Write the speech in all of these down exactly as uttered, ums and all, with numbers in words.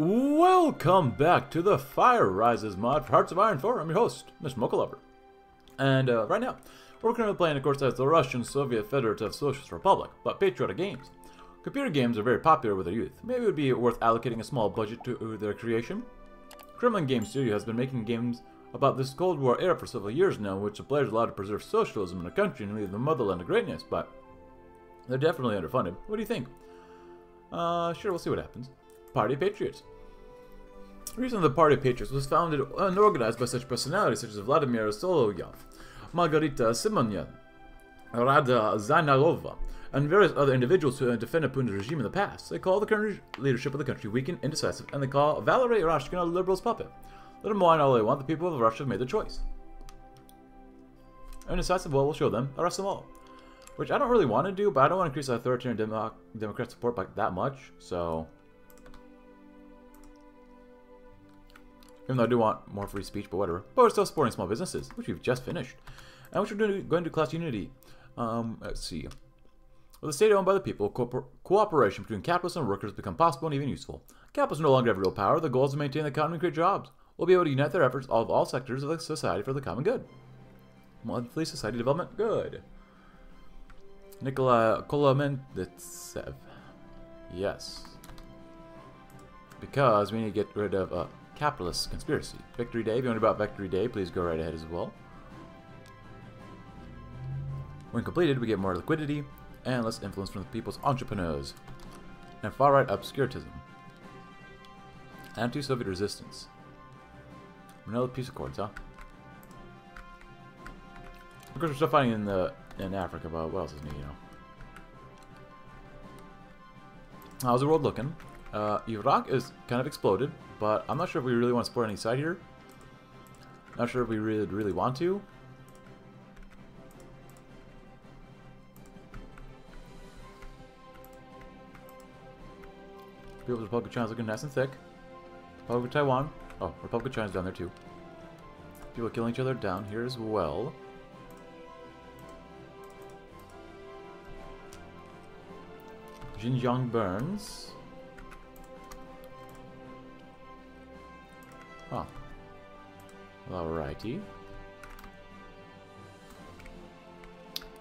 Welcome back to the Fire Rises mod for Hearts of Iron four. I'm your host, Mister Mochalover. And uh, right now, we're going to be playing, of course, as the Russian Soviet Federative Socialist Republic, but patriotic games. Computer games are very popular with the youth. Maybe it would be worth allocating a small budget to their creation. Kremlin Game Studio has been making games about this Cold War era for several years now, in which the players allowed to preserve socialism in the country and leave the motherland of greatness, but they're definitely underfunded. What do you think? Uh, sure, we'll see what happens. Party of Patriots. The reason the Party of Patriots was founded and organized by such personalities such as Vladimir Solovyov, Margarita Simonyan, Rada Zaynalova, and various other individuals who defended Putin's regime in the past. They call the current leadership of the country weakened, indecisive, and they call Valery Rashkin a liberal's puppet. Let them whine all they want, the people of Russia have made their choice. Indecisive, well, we'll show them, arrest them all. Which I don't really want to do, but I don't want to increase authoritarian demo Democrat support by that much, so... Even though I do want more free speech, but whatever. But we're still supporting small businesses, which we've just finished. And which we're doing, going to class unity. Um, let's see. With a state owned by the people, co cooperation between capitalists and workers become possible and even useful. Capitalists no longer have real power. The goal is to maintain the economy and create jobs. We'll be able to unite their efforts of all, all sectors of the society for the common good. Monthly society development, good. Nikolai Kolomendtsev. Yes. Because we need to get rid of... Uh, Capitalist Conspiracy. Victory Day. If you want to know about Victory Day, please go right ahead as well. When completed, we get more liquidity and less influence from the people's entrepreneurs. And far-right obscurantism. Anti-Soviet resistance. Manila Peace Accords, huh? Of course, we're still fighting in, the, in Africa, but what else is new, you know? How's the world looking? Uh, Iraq is kind of exploded, but I'm not sure if we really want to support any side here. Not sure if we really, really want to. People's Republic of China's looking nice and thick. Republic of Taiwan. Oh, Republic of China's down there too. People killing each other down here as well. Xinjiang burns. Huh. Alrighty.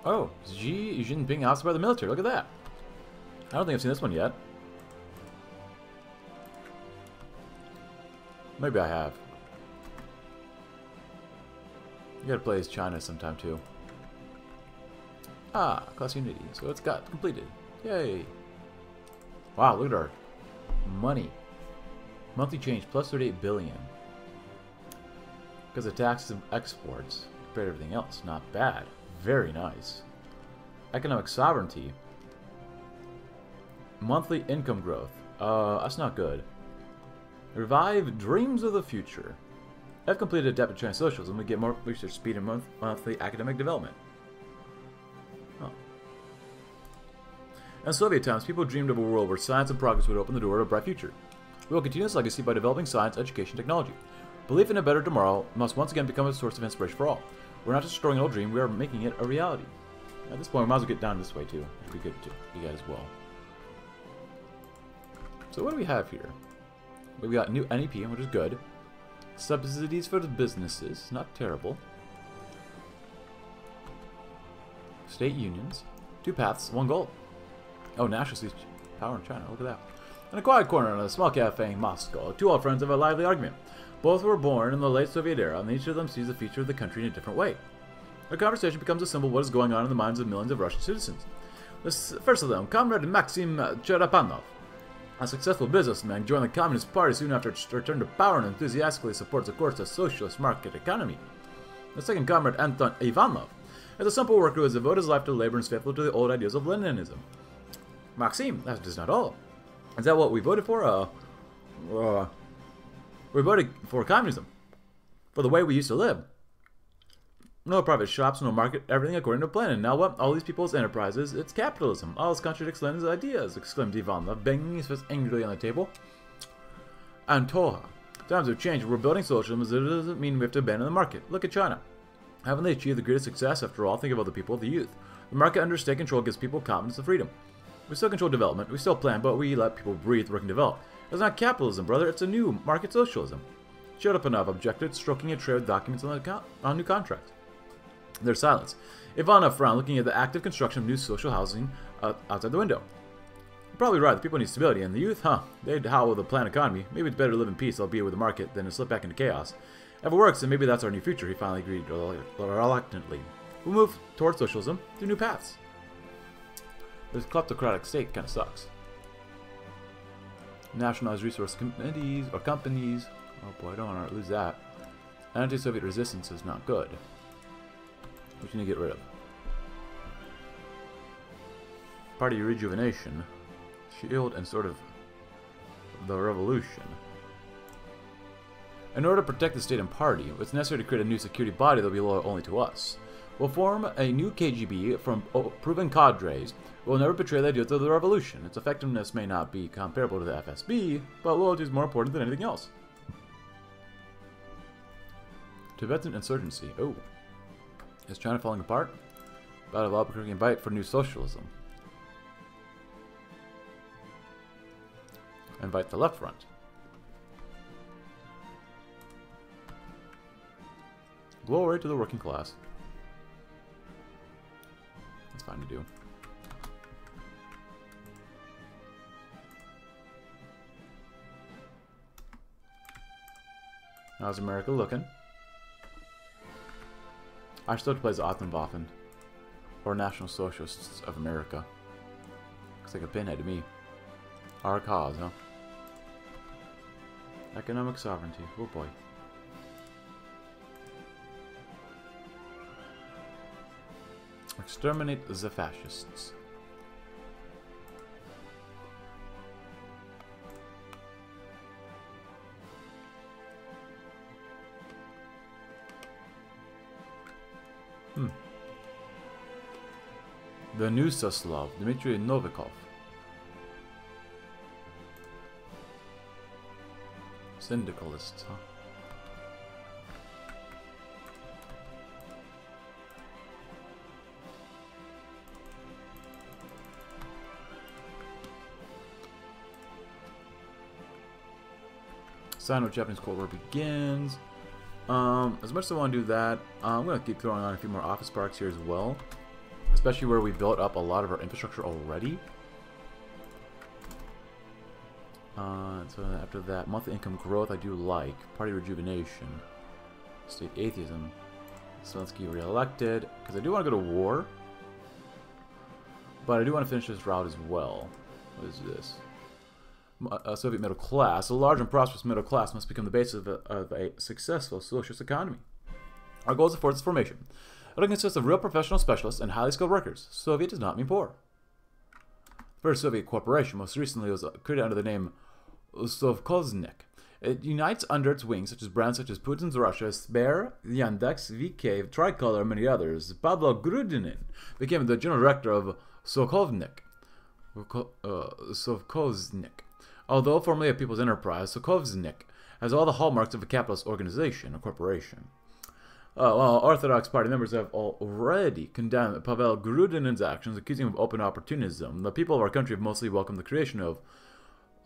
Oh, Xi Jinping ousted by the military. Look at that. I don't think I've seen this one yet. Maybe I have. You gotta play as China sometime too. Ah, class unity. So it's got completed. Yay. Wow, look at our money. Monthly change plus thirty-eight billion. Because of taxes and exports, compared to everything else, not bad. Very nice. Economic sovereignty. Monthly income growth. Uh, that's not good. Revive dreams of the future. I've completed adaptive China socialism. We get more research speed and month monthly academic development. Oh. In Soviet times, people dreamed of a world where science and progress would open the door to a bright future. We will continue this legacy by developing science, education, and technology. Belief in a better tomorrow must once again become a source of inspiration for all. We're not just destroying an old dream, we are making it a reality. At this point, we might as well get down this way too. Which would be good to you guys as well. So what do we have here? We've got new N E P, which is good. Subsidies for the businesses, not terrible. State unions. Two paths, one goal. Oh, national sees power in China, look at that. In a quiet corner in a small cafe in Moscow, two old friends have a lively argument. Both were born in the late Soviet era, and each of them sees the future of the country in a different way. Their conversation becomes a symbol of what is going on in the minds of millions of Russian citizens. The first of them, Comrade Maxim Cherapanov, a successful businessman, joined the Communist Party soon after its return to power and enthusiastically supports, of course, the socialist market economy. The second comrade, Anton Ivanov, is a simple worker who has devoted his life to labor and is faithful to the old ideals of Leninism. Maxim, that is not all. Is that what we voted for? Uh, uh, we voted for communism. For the way we used to live. No private shops, no market, everything according to plan. And now what? All these people's enterprises, it's capitalism. All this contradicts Lenin's ideas, exclaimed Ivanov, banging his fist angrily on the table. Antoha. Times have changed. We're building socialism, but it doesn't mean we have to abandon the market. Look at China. Haven't they achieved the greatest success? After all, think of other people, the youth. The market under state control gives people confidence and freedom. We still control development, we still plan, but we let people breathe, work, and develop. That's not capitalism, brother. It's a new market socialism. Cherapanov objected, stroking a trail of documents on the on new contract. There's silence. Ivanov frowned, looking at the active construction of new social housing uh, outside the window. You're probably right. The people need stability, and the youth, huh? They'd howl with a planned economy. Maybe it's better to live in peace, albeit with the market, than to slip back into chaos. If it works, then maybe that's our new future, he finally agreed reluctantly. We move towards socialism through new paths. This kleptocratic state kind of sucks. Nationalized resource committees or companies. Oh boy, I don't want to lose that. Anti-Soviet resistance is not good. Which you need to get rid of. Party rejuvenation. Shield and sort of the revolution. In order to protect the state and party, it's necessary to create a new security body that will be loyal only to us. We'll form a new K G B from proven cadres who will never betray the ideals of the revolution. Its effectiveness may not be comparable to the F S B, but loyalty is more important than anything else. Tibetan insurgency. Oh. Is China falling apart? Battle of Albuquerque and Bight for new socialism. Invite the left front. Glory to the working class. That's fine to do. How's America looking? I still play as Attenwaffen, or National Socialists of America. Looks like a pinhead to me. Our cause, huh? Economic sovereignty. Oh boy. Exterminate the fascists. Hmm. The new Suslov, Dmitry Novikov. Syndicalists, huh? Sino-Japanese Cold War begins. Um, as much as I want to do that, uh, I'm going to keep throwing on a few more office parks here as well. Especially where we built up a lot of our infrastructure already. Uh, so after that, monthly income growth I do like. Party rejuvenation. State atheism. So let's get reelected. Because I do want to go to war. But I do want to finish this route as well. What is this? A Soviet middle class. A large and prosperous middle class must become the basis of a, of a successful socialist economy. Our goal is to force its formation. It'll consist of real professional specialists and highly skilled workers. Soviet does not mean poor. The first Soviet corporation, most recently, was created under the name Sovkhoznik. It unites under its wings such as brands such as Putin's Russia, Sber, Yandex, V K, Tricolor, and many others. Pavel Grudinin became the general director of Sovkhoznik. Sovkhoznik. Although formerly a people's enterprise, Sovkhoznik has all the hallmarks of a capitalist organization or corporation. Uh, while Orthodox Party members have already condemned Pavel Grudinin's actions, accusing him of open opportunism, the people of our country have mostly welcomed the creation of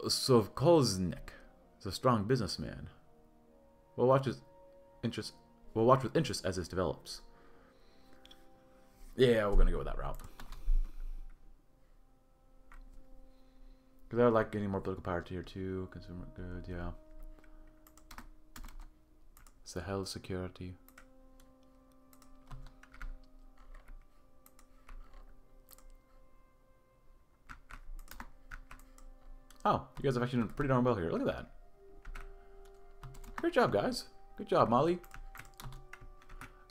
Sovkhoznik. He's a strong businessman. We'll watch his interest. We'll watch with interest as this develops. Yeah, we're gonna go with that route. Because I would like getting more political power tier two, consumer good, yeah. Sahel security. Oh, you guys have actually done pretty darn well here. Look at that. Great job, guys. Good job, Molly.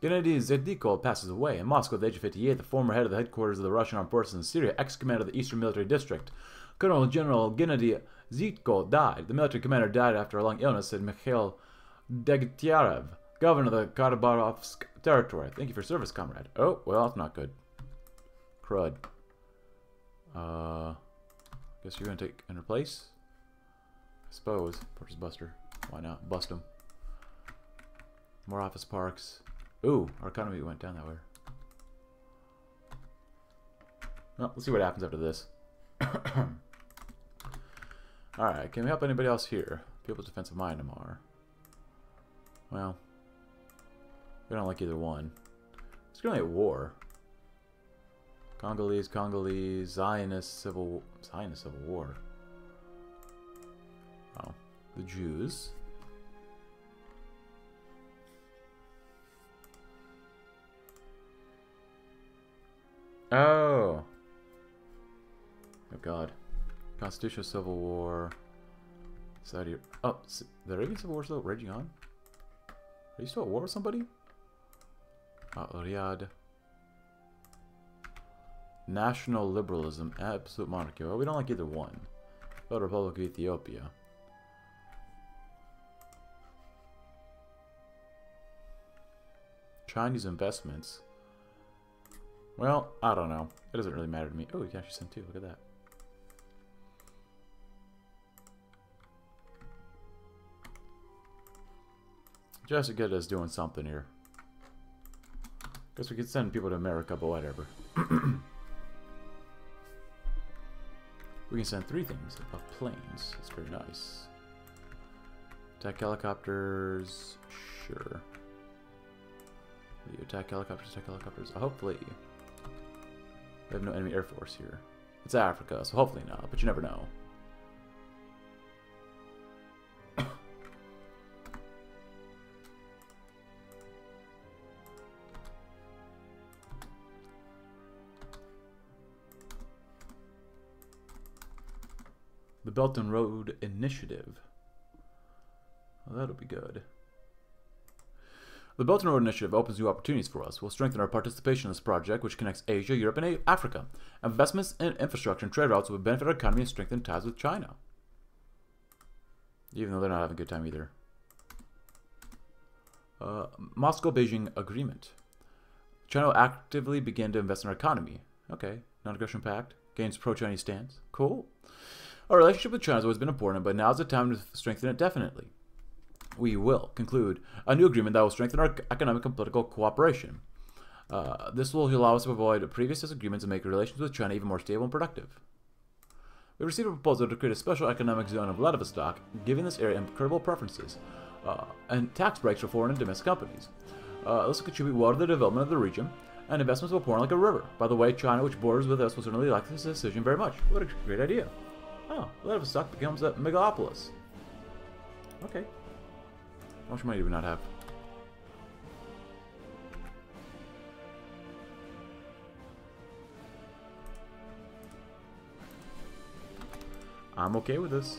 Gennady Zhidko passes away. In Moscow at the age of fifty-eight, the former head of the headquarters of the Russian armed forces in Syria, ex-commander of the Eastern Military District, Colonel General Gennady Zhidko, died. The military commander died after a long illness, said Mikhail Degtyarev, governor of the Khabarovsk territory. Thank you for service, comrade. Oh, well, that's not good. Crud. Uh, guess you're going to take and replace? I suppose. Purchase Buster. Why not? Bust him. More office parks. Ooh, our economy went down that way. Well, let's see what happens after this. Alright, can we help anybody else here? People's Defense of Myanmar. Well, we don't like either one. It's going to be a war. Congolese, Congolese, Zionist Civil, Zionist Civil War. Oh, the Jews. Oh. Oh God. Constitutional Civil War. Saudi. Oh, the Arabian Civil War is still raging on? Are you still at war with somebody? Uh, Riyadh. National Liberalism. Absolute Monarchy. Well, we don't like either one. But Republic of Ethiopia. Chinese investments. Well, I don't know. It doesn't really matter to me. Oh, you can actually send two. Look at that. Just to get us doing something here. Guess we could send people to America, but whatever. We can send three things of planes. That's pretty nice. Attack helicopters. Sure. The attack helicopters, attack helicopters. Hopefully. We have no enemy air force here. It's Africa, so hopefully not, but you never know. The Belt and Road Initiative. Well, that'll be good. The Belt and Road Initiative opens new opportunities for us. We'll strengthen our participation in this project, which connects Asia, Europe, and Africa. Investments in infrastructure and trade routes will benefit our economy and strengthen ties with China. Even though they're not having a good time either. Uh, Moscow-Beijing Agreement. China will actively begin to invest in our economy. Okay, non-aggression pact. Gains pro-Chinese stance. Cool. Our relationship with China has always been important, but now's the time to strengthen it definitely. We will conclude a new agreement that will strengthen our economic and political cooperation. Uh, this will allow us to avoid previous disagreements and make relations with China even more stable and productive. We received a proposal to create a special economic zone of Vladivostok, giving this area incredible preferences uh, and tax breaks for foreign and domestic companies. Uh, this will contribute well to the development of the region, and investments will pour in like a river. By the way, China, which borders with us, will certainly like this decision very much. What a great idea. Oh, Vladivostok becomes a megalopolis. Okay. How much money do we not have? I'm okay with this.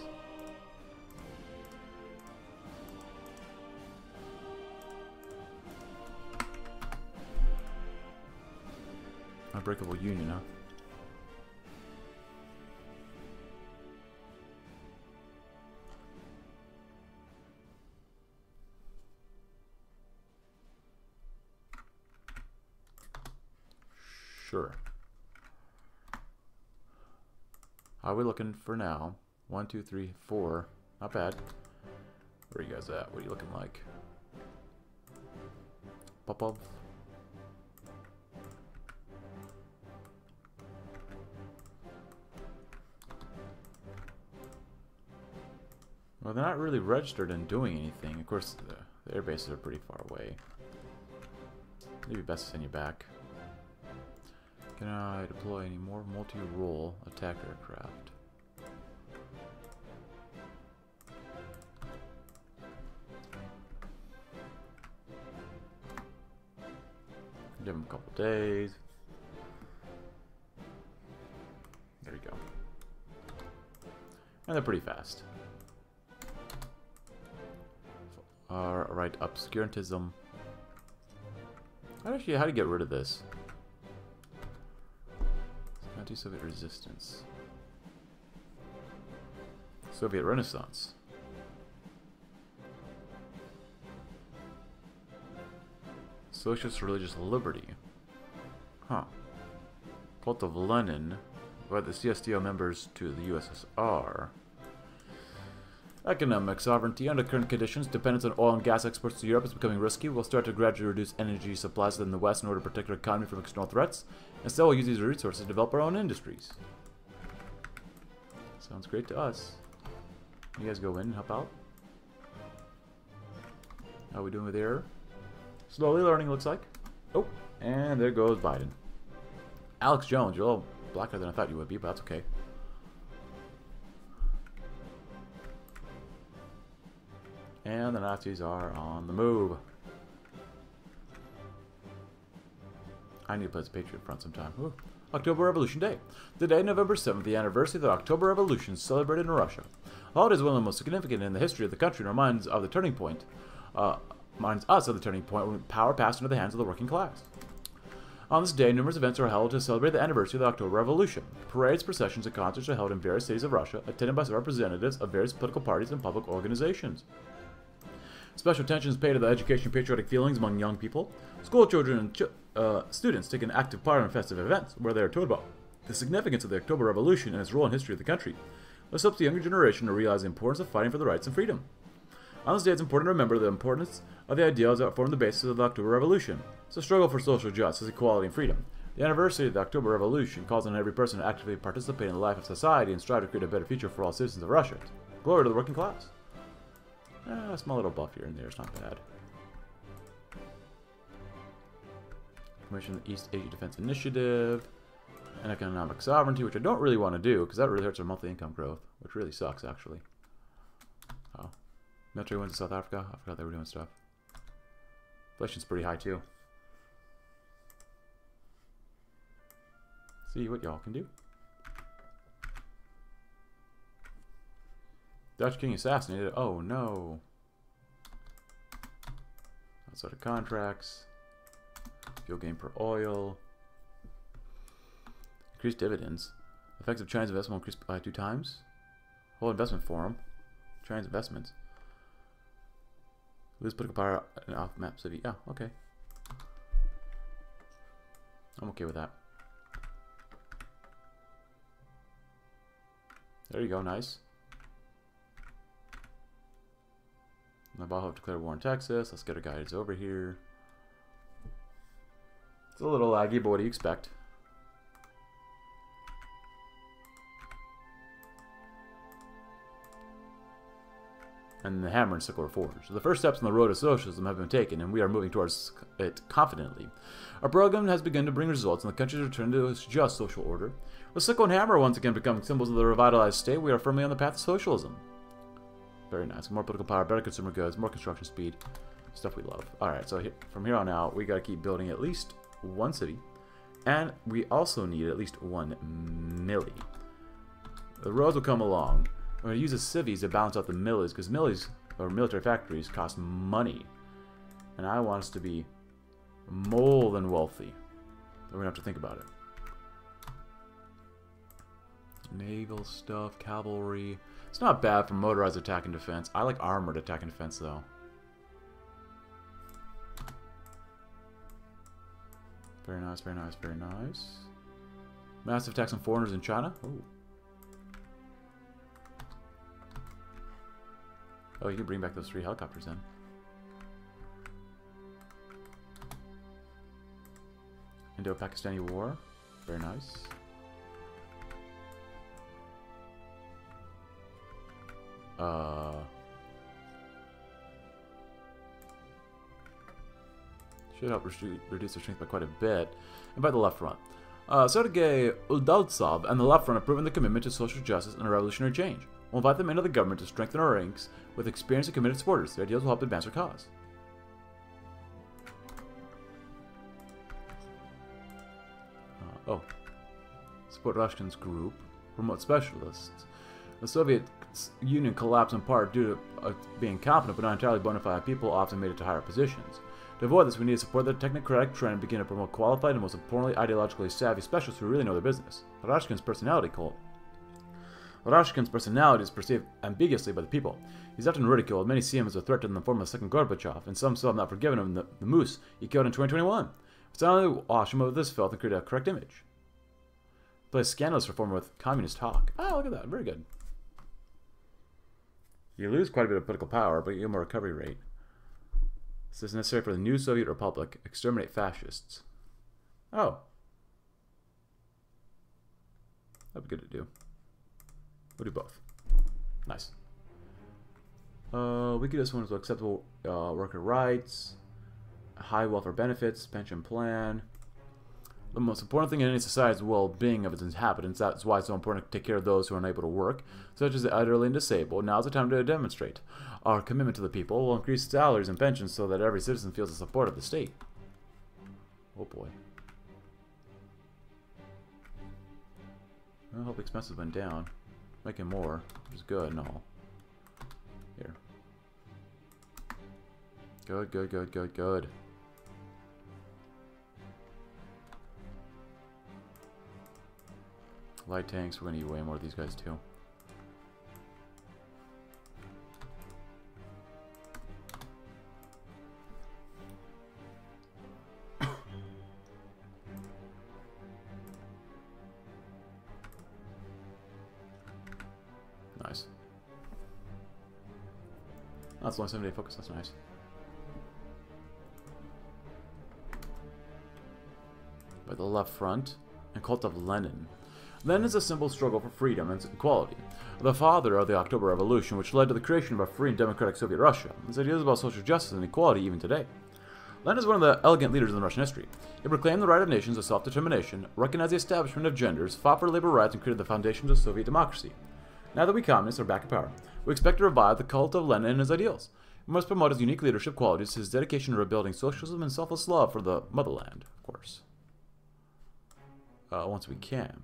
Unbreakable union, huh? Sure. How are we looking for now? One, two, three, four. Not bad. Where are you guys at? What are you looking like? Popov. Well, they're not really registered and doing anything. Of course, the, the air bases are pretty far away. Maybe best to send you back. Can I deploy any more multi-role attack aircraft? Give them a couple days. There you go. And they're pretty fast. Alright, obscurantism. I actually how to get rid of this. Soviet resistance. Soviet Renaissance. Socialist religious liberty. Huh. Cult of Lenin. By the C S T O members to the U S S R. Economic sovereignty. Under current conditions, dependence on oil and gas exports to Europe is becoming risky. We'll start to gradually reduce energy supplies in the West in order to protect our economy from external threats. Instead, we'll use these resources to develop our own industries. Sounds great to us. You guys go in and help out. How are we doing with air? Slowly learning, looks like. Oh, and there goes Biden. Alex Jones, you're a little blacker than I thought you would be, but that's okay. And the Nazis are on the move. I need to play this Patriot Front sometime. Ooh. October Revolution Day. Today, November seventh, the anniversary of the October Revolution is celebrated in Russia. The holiday is one of the most significant in the history of the country and reminds of the turning point. Uh, reminds us of the turning point when power passed into the hands of the working class. On this day, numerous events are held to celebrate the anniversary of the October Revolution. Parades, processions, and concerts are held in various cities of Russia, attended by representatives of various political parties and public organizations. Special attention is paid to the education of patriotic feelings among young people. School children and ch uh, students take an active part in festive events, where they are told about the significance of the October Revolution and its role in history of the country. This helps the younger generation to realize the importance of fighting for the rights and freedom. On this day, it's important to remember the importance of the ideals that form the basis of the October Revolution. It's a struggle for social justice, equality, and freedom. The anniversary of the October Revolution calls on every person to actively participate in the life of society and strive to create a better future for all citizens of Russia. Glory to the working class. Ah, a small little buff here and there is not bad. Commission of the East Asia Defense Initiative. And Economic Sovereignty, which I don't really want to do, because that really hurts our monthly income growth, which really sucks, actually. Oh. Military went to South Africa. I forgot they were doing stuff. Inflation's pretty high, too. See what y'all can do. Dutch King assassinated. Oh, no. Outside of contracts. Fuel gain per oil. Increased dividends. Effects of China's investment will increase by two times. Whole investment forum. China's investments. Lose political power and off map city. Yeah, okay. I'm okay with that. There you go, nice. Navajo declared war in Texas. Let's get our guys over here. It's a little laggy, but what do you expect? And the hammer and sickle are forged. So the first steps on the road to socialism have been taken, and we are moving towards it confidently. Our program has begun to bring results, and the country's return to its just social order. With sickle and hammer once again becoming symbols of the revitalized state, we are firmly on the path to socialism. Very nice. More political power, better consumer goods, more construction speed. Stuff we love. Alright, so here, from here on out, we gotta keep building at least one city. And we also need at least one millie. The roads will come along. I'm going to use the civvies to balance out the millies, because millies, or military factories, cost money. And I want us to be more than wealthy. We're going to have to think about it. Naval stuff, cavalry. It's not bad for motorized attack and defense. I like armored attack and defense, though. Very nice, very nice, very nice. Massive tax on foreigners in China. Ooh. Oh, you can bring back those three helicopters then. Indo-Pakistani War. Very nice. Uh, should help reduce their strength by quite a bit. And by the left front. Uh, Sergei Udaltsov and the left front have proven their commitment to social justice and revolutionary change. We'll invite them into the government to strengthen our ranks with experienced and committed supporters. Their ideals will help advance our cause. Uh, oh. Support Rashkin's group. Promote specialists. The Soviet Union collapsed in part due to uh, being competent but not entirely bona fide people often made it to higher positions. To avoid this, we need to support the technocratic trend and begin to promote qualified and most importantly ideologically savvy specialists who really know their business. Rashkin's personality cult. Rashkin's personality is perceived ambiguously by the people. He's often ridiculed. Many see him as a threat to the form of Second Gorbachev, and some still have not forgiven him the, the moose he killed in twenty twenty-one. It's not only wash him over this filth and create a correct image. Plays scandalous reform with communist talk. Oh, look at that. Very good. You lose quite a bit of political power, but you get more recovery rate. This is necessary for the new Soviet Republic. Exterminate fascists. Oh. That'd be good to do. We'll do both. Nice. Uh, we could just move to acceptable uh, worker rights, high welfare benefits, pension plan. The most important thing in any society is well-being of its inhabitants. That's why it's so important to take care of those who are unable to work, such as the elderly and disabled. Now's the time to demonstrate. Our commitment to the people will increase salaries and pensions so that every citizen feels the support of the state. Oh boy. I hope expenses went down. Making more is good and all. Here. Good, good, good, good, good. Light tanks, we're going to need way more of these guys too. Nice. That's only seven day focus, that's nice. By the left front, and cult of Lenin. Lenin is a symbol of struggle for freedom and equality, the father of the October Revolution, which led to the creation of a free and democratic Soviet Russia. His ideas about social justice and equality even today. Lenin is one of the elegant leaders in Russian history. He proclaimed the right of nations to self-determination, recognized the establishment of genders, fought for labor rights, and created the foundations of Soviet democracy. Now that we communists are back in power, we expect to revive the cult of Lenin and his ideals. We must promote his unique leadership qualities, his dedication to rebuilding socialism and selfless love for the motherland, of course. Uh, once we can.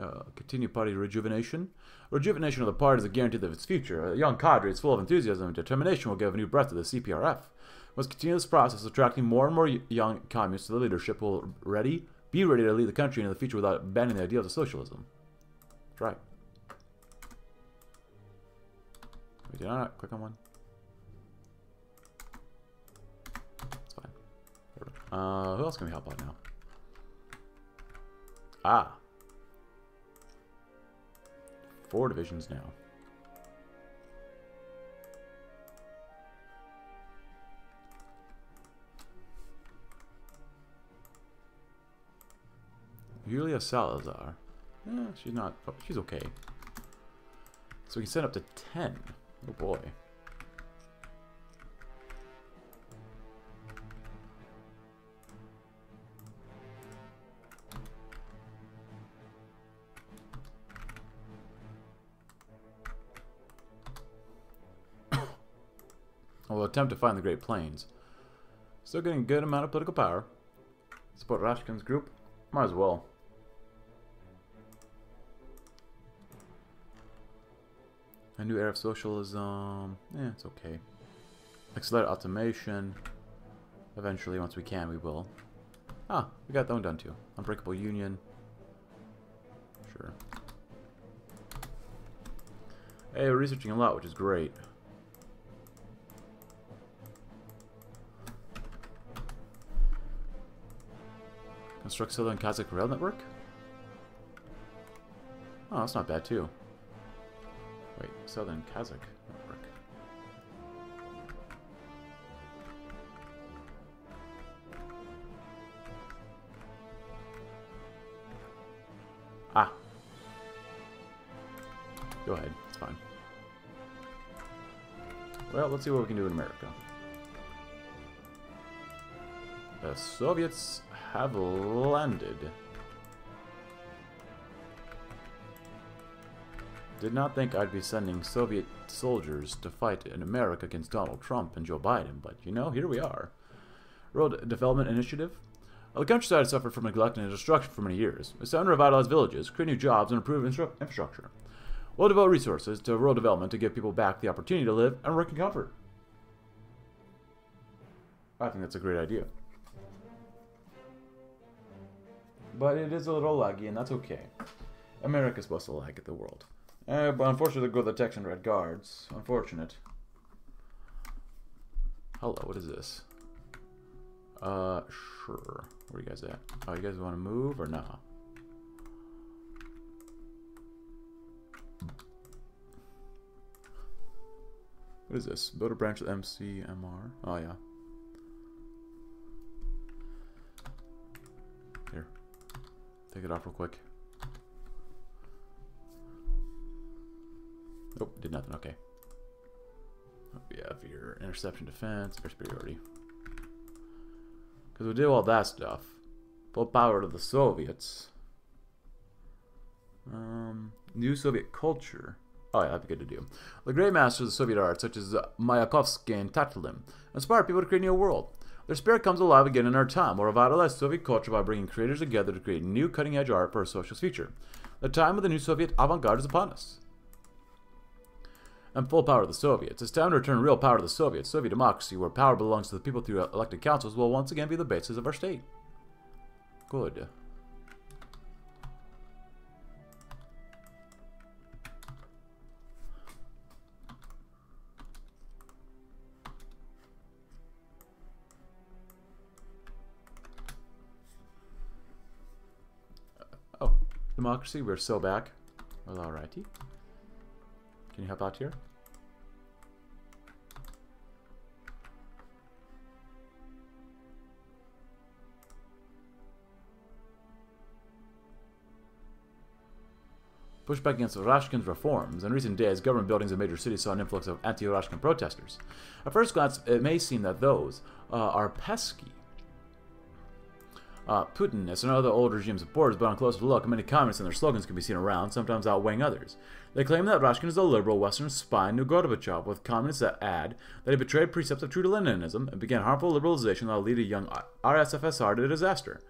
Uh, continue party rejuvenation. Rejuvenation of the party is a guarantee of its future. A young cadre is full of enthusiasm and determination will give a new breath to the C P R F. We must continue this process, attracting more and more young communists to the leadership who will ready, be ready to lead the country into the future without abandoning the ideals of socialism. That's right. Wait, did I not click on one? It's fine. Uh, who else can we help out now? Ah. Four divisions now. Yulia Salazar. Eh, she's not... Oh, she's okay. So we can send up to ten. Oh boy. Although attempt to find the Great Plains. Still getting a good amount of political power. Support Rashkin's group? Might as well. A new era of socialism. Yeah, it's okay. Accelerate automation. Eventually, once we can, we will. Ah, we got that one done too. Unbreakable Union. Sure. Hey, we're researching a lot, which is great. Construct Southern Kazakh Rail Network? Oh, that's not bad, too. Wait, Southern Kazakh Network. Ah. Go ahead, it's fine. Well, let's see what we can do in America. The Soviets have landed. Did not think I'd be sending Soviet soldiers to fight in America against Donald Trump and Joe Biden, but you know, here we are. Road Development Initiative. The countryside has suffered from neglect and destruction for many years. It's time to revitalize villages, create new jobs, and improve infrastructure. We'll devote resources to rural development to give people back the opportunity to live and work in comfort. I think that's a great idea. But it is a little laggy, and that's okay. America's supposed to lag at the world. Uh, but unfortunately, the growth of Texan Red Guards. Unfortunate. Hello, what is this? Uh, sure. Where are you guys at? Oh, you guys want to move or nah? What is this? Build a branch of M C M R. Oh, yeah. Take it off real quick. Nope, did nothing. Okay. have here? Interception defense, air superiority. Because we do all that stuff. Full power to the Soviets. Um, new Soviet culture. Oh yeah, that'd be good to do. The great masters of Soviet art, such as Mayakovsky and Tatlin, inspire people to create a new world. Their spirit comes alive again in our time. We'll revitalize Soviet culture by bringing creators together to create new cutting-edge art for a socialist future. The time of the new Soviet avant-garde is upon us. And full power to the Soviets. It's time to return real power to the Soviets. Soviet democracy, where power belongs to the people through elected councils, will once again be the basis of our state. Good. Oh, democracy, we're so back. Well, alrighty. Can you help out here? Pushback against Rashkin's reforms. In recent days, government buildings in major cities saw an influx of anti-Rashkin protesters. At first glance, it may seem that those uh, are pesky. Uh, Putin is another old regime supporters, but on closer look, many comments and their slogans can be seen around, sometimes outweighing others. They claim that Rashkin is a liberal Western spy new Gorbachev, with comments that add that he betrayed precepts of true Leninism and began harmful liberalization that will lead a young R S F S R to disaster.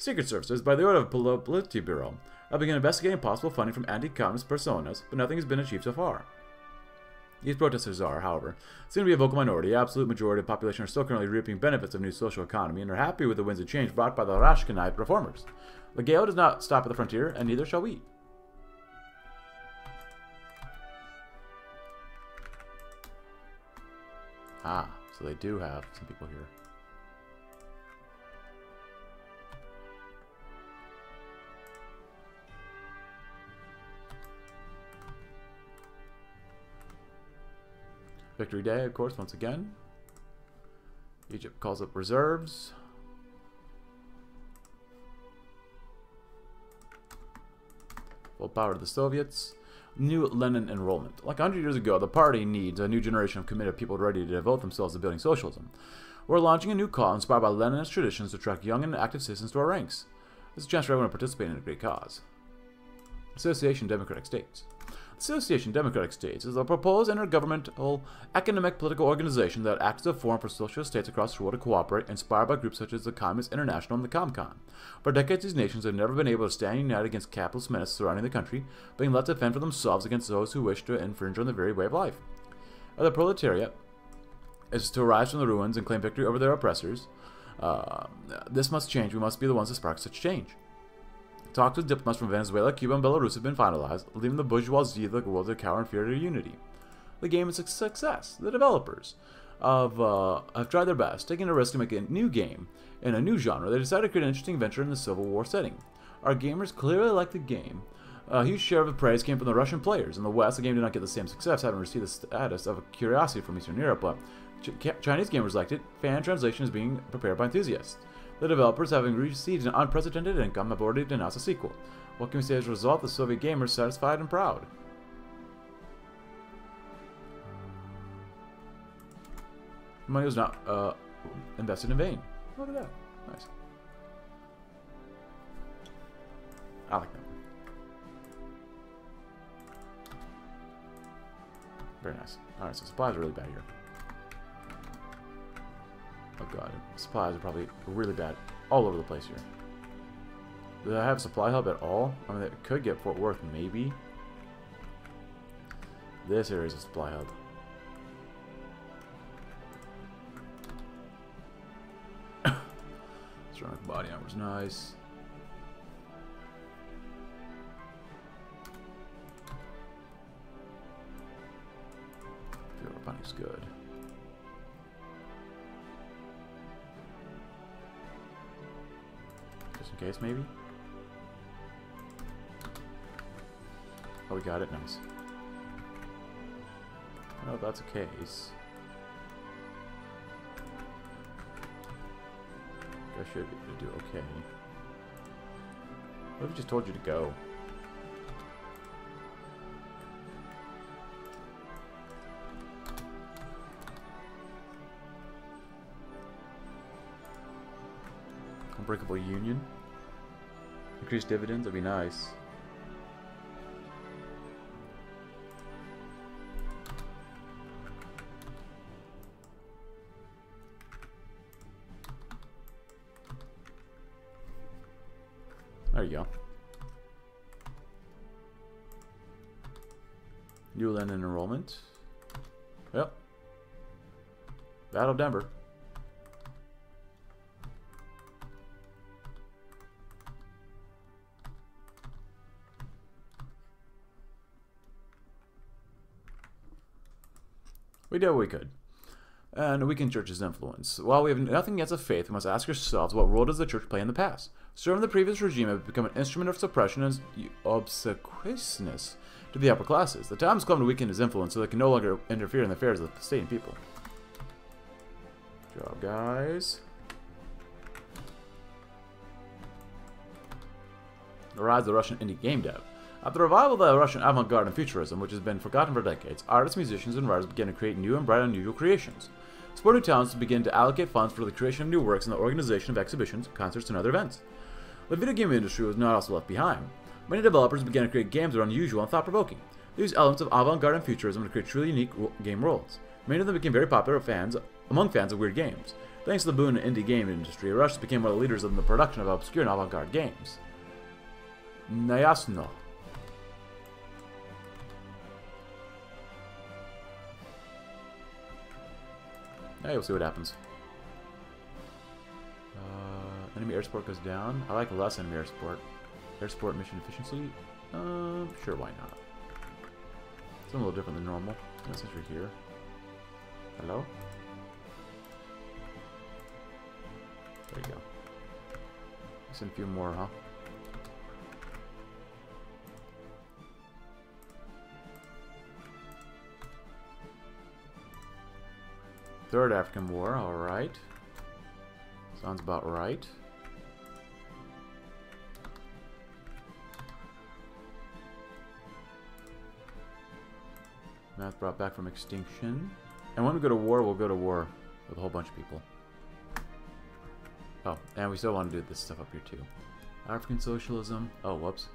Secret services, by the order of Politburo, have begun investigating possible funding from anti-communist personas, but nothing has been achieved so far. These protesters are, however, seem to be a vocal minority. The absolute majority of the population are still currently reaping benefits of new social economy and are happy with the winds of change brought by the Rashkinite reformers. The gale does not stop at the frontier, and neither shall we. Ah, so they do have some people here. Victory Day, of course, once again. Egypt calls up reserves. Full power to the Soviets. New Lenin enrollment. Like one hundred years ago, the party needs a new generation of committed people ready to devote themselves to building socialism. We're launching a new call inspired by Leninist traditions to attract young and active citizens to our ranks. It's a chance for everyone to participate in a great cause. Association Democratic States. Association Democratic States is a proposed intergovernmental economic political organization that acts as a forum for socialist states across the world to cooperate, inspired by groups such as the Communist International and the ComCon. For decades, these nations have never been able to stand united against capitalist menace surrounding the country, being left to fend for themselves against those who wish to infringe on the very way of life. Or the proletariat is to arise from the ruins and claim victory over their oppressors. Uh, this must change. We must be the ones that spark such change. Talks with diplomats from Venezuela, Cuba, and Belarus have been finalized, leaving the bourgeoisie of the world to cower in fear to unity. The game is a success. The developers have, uh, have tried their best, taking a risk to make a new game in a new genre. They decided to create an interesting venture in the Civil War setting. Our gamers clearly like the game. A huge share of the praise came from the Russian players. In the West, the game did not get the same success, having received the status of a curiosity from Eastern Europe, but Ch- Chinese gamers liked it. Fan translation is being prepared by enthusiasts. The developers, having received an unprecedented income, have already announced a sequel. What can we say as a result? The Soviet gamers are satisfied and proud. Money was not uh, invested in vain. Look at that. Nice. I like that one. Very nice. Alright, so supplies are really bad here. Oh god, supplies are probably really bad all over the place here. Do I have supply hub at all? I mean, it could get Fort Worth, maybe. This area is a supply hub. Ceramic body armor is nice. Fuel bunny is good. Case maybe. Oh, we got it. Nice. Oh, that's a case. I should be able to do okay. What if I just told you to go? unbreakable union. Increased dividends would be nice. There you go. New land and enrollment. Yep. Battle of Denver. We did what we could. And weaken church's influence. While we have nothing against the faith, we must ask ourselves, what role does the church play in the past? Serving the previous regime have become an instrument of suppression and obsequiousness to the upper classes. The time has come to weaken his influence so they can no longer interfere in the affairs of the state and people. Good job, guys. The rise of the Russian indie game dev. At the revival of the Russian avant-garde and futurism, which has been forgotten for decades, artists, musicians, and writers began to create new and bright unusual creations. Sporting towns begin to allocate funds for the creation of new works and the organization of exhibitions, concerts, and other events. The video game industry was not also left behind. Many developers began to create games that are unusual and thought-provoking. They used elements of avant-garde and futurism to create truly unique game worlds. Many of them became very popular fans, among fans of weird games. Thanks to the boon in the indie game industry, Russia became one of the leaders in the production of obscure and avant-garde games. Nayasno. Hey, we'll see what happens. Uh, enemy air support goes down. I like less enemy air support. Air support mission efficiency? Uh, sure, why not? It's a little different than normal. Yeah, since you're here. Hello? There you go. Send a few more, huh? Third African War, alright. Sounds about right. Math brought back from extinction. And when we go to war, we'll go to war with a whole bunch of people. Oh, and we still want to do this stuff up here too. African socialism. Oh, whoops.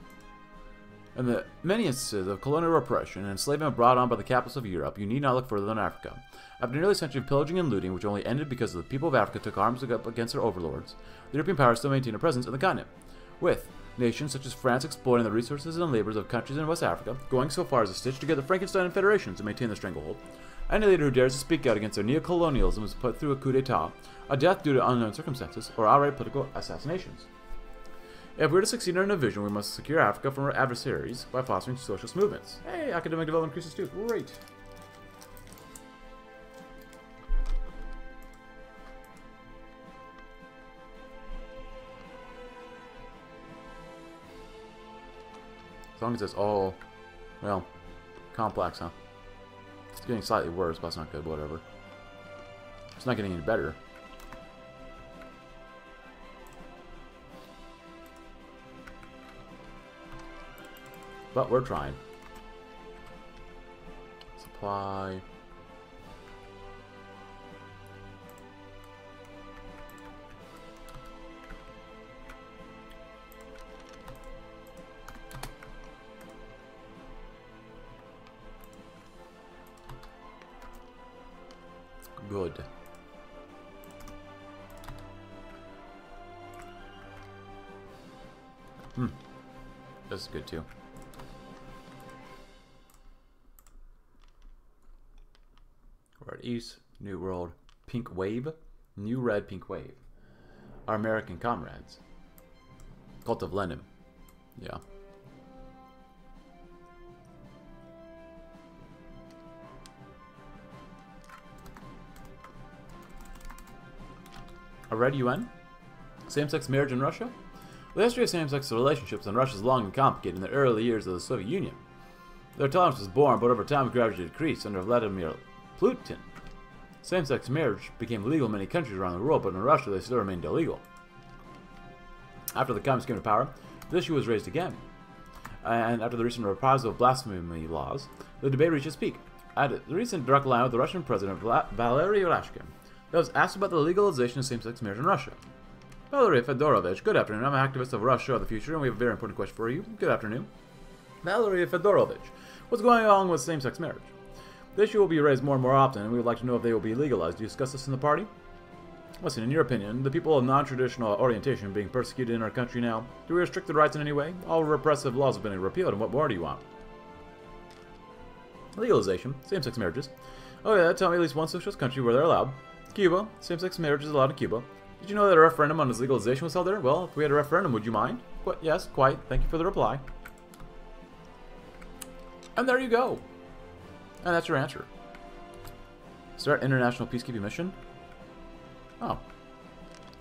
In the many instances of colonial repression and enslavement brought on by the capitalists of Europe, you need not look further than Africa. After nearly a century of pillaging and looting, which only ended because the people of Africa took arms up against their overlords, the European powers still maintain a presence in the continent, with nations such as France exploiting the resources and labors of countries in West Africa, going so far as to stitch together Frankenstein and federations to maintain their stranglehold. Any leader who dares to speak out against their neocolonialism is put through a coup d'etat, a death due to unknown circumstances, or outright political assassinations. If we are to succeed in our vision, we must secure Africa from our adversaries by fostering socialist movements. Hey, academic development increases too. Great. As long as it's all, well, complex, huh? It's getting slightly worse, but it's not good, whatever. It's not getting any better. But we're trying. Supply. Good. Hmm. This is good too. East, New World, Pink Wave, New Red Pink Wave. Our American comrades. Cult of Lenin. Yeah. A Red U N? Same-sex marriage in Russia? The history of same-sex relationships in Russia is long and complicated in the early years of the Soviet Union. Their tolerance was born, but over time gradually decreased under Vladimir Putin. Same-sex marriage became legal in many countries around the world, but in Russia they still remained illegal. After the communists came to power, the issue was raised again. And after the recent reprisal of blasphemy laws, the debate reached its peak. I had a recent direct line with the Russian president Valery Rashkin that was asked about the legalization of same-sex marriage in Russia. Valery Fedorovich, good afternoon. I'm an activist of Russia of the Future, and we have a very important question for you. Good afternoon. Valery Fedorovich, what's going on with same-sex marriage? The issue will be raised more and more often, and we would like to know if they will be legalized. Do you discuss this in the party? Listen, in your opinion, the people of non-traditional orientation being persecuted in our country now, do we restrict the rights in any way? All repressive laws have been repealed, and what more do you want? Legalization, same-sex marriages. Oh yeah, tell me at least one socialist country where they're allowed. Cuba, same-sex marriage is allowed in Cuba. Did you know that a referendum on its legalization was held there? Well, if we had a referendum, would you mind? Qu yes, quite. Thank you for the reply. And there you go. And that's your answer. Start international peacekeeping mission. Oh.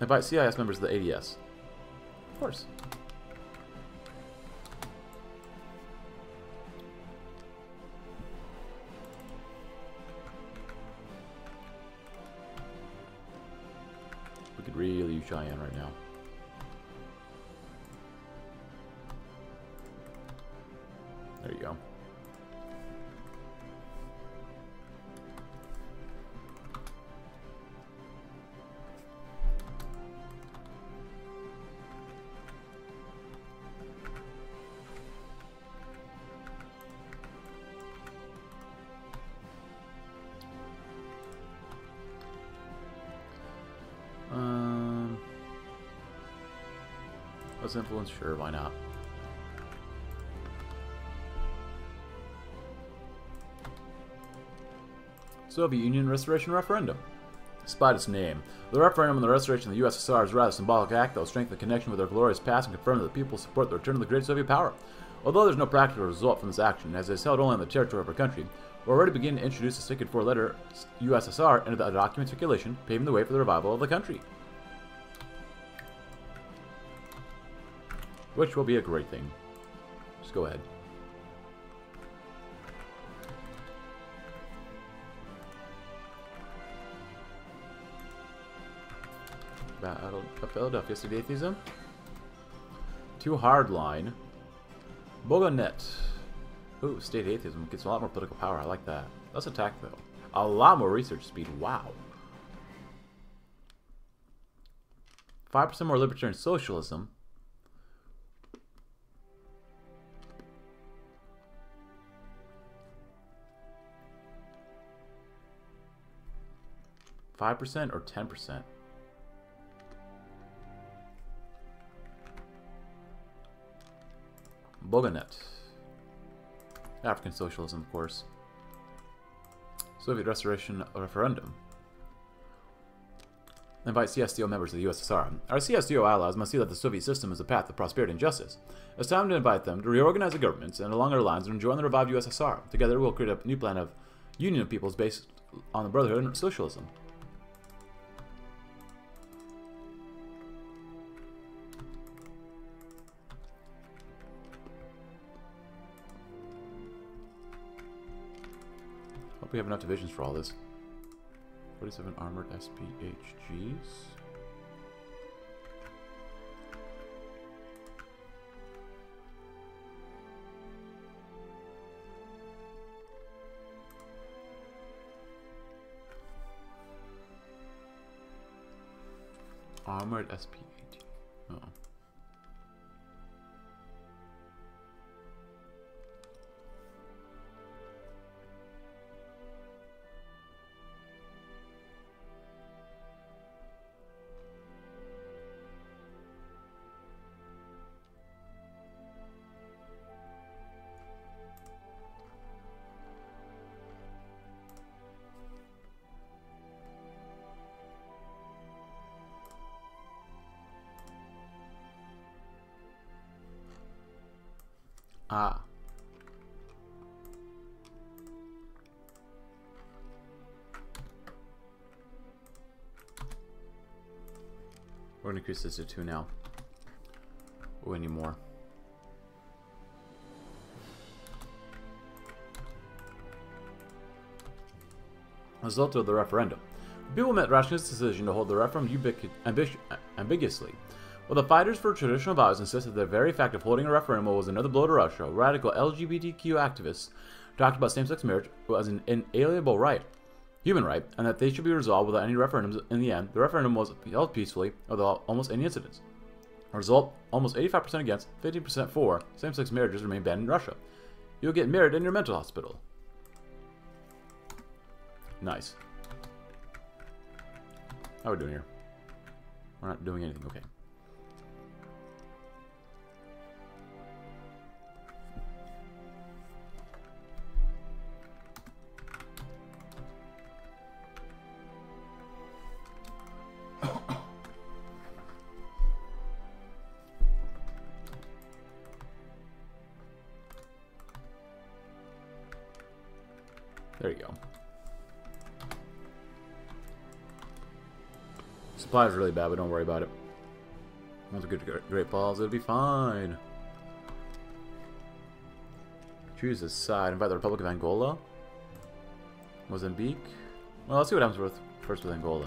Invite C I S members to the A D S. Of course. We could really use Cheyenne right now. There you go. Influence, sure, why not? Soviet Union Restoration Referendum. Despite its name, the referendum on the restoration of the U S S R is a rather symbolic act that will strengthen the connection with their glorious past and confirm that the people support the return of the great Soviet power. Although there's no practical result from this action, as it is held only on the territory of our country, we're already beginning to introduce the sacred four-letter U S S R into the document circulation, paving the way for the revival of the country. Which will be a great thing. Just go ahead. Battle of Philadelphia City Atheism. Too hardline. Bogonet. Ooh, state atheism gets a lot more political power. I like that. Let's attack though. A lot more research speed. Wow. Five percent more libertarian socialism. five percent or ten percent? Bogonet. African socialism, of course. Soviet Restoration Referendum. Invite C S D O members of the U S S R. Our C S D O allies must see that the Soviet system is a path of prosperity and justice. It's time to invite them to reorganize the governments and along our lines and join the revived U S S R. Together we'll create a new plan of union of peoples based on the brotherhood and socialism. Hope we have enough divisions for all this. forty-seven armored S P H Gs. Armored S P eighteen. Uh-oh. Ah. We're going to increase this to two now. We need more. Result of the referendum. People met Rashkin's decision to hold the referendum ambigu ambiguously. While the fighters for traditional values insist that the very fact of holding a referendum was another blow to Russia, radical L G B T Q activists talked about same-sex marriage as an inalienable right. human right, and that they should be resolved without any referendums. In the end, the referendum was held peacefully without almost any incidents. The result, almost eighty-five percent against, fifteen percent for, same-sex marriages remain banned in Russia. You'll get married in your mental hospital. Nice. How are we doing here? We're not doing anything, okay. There you go. Supply is really bad, but don't worry about it. Once we get to Great Falls, it'll be fine. Choose a side. Invite the Republic of Angola. Mozambique. Well, let's see what happens with, first with Angola.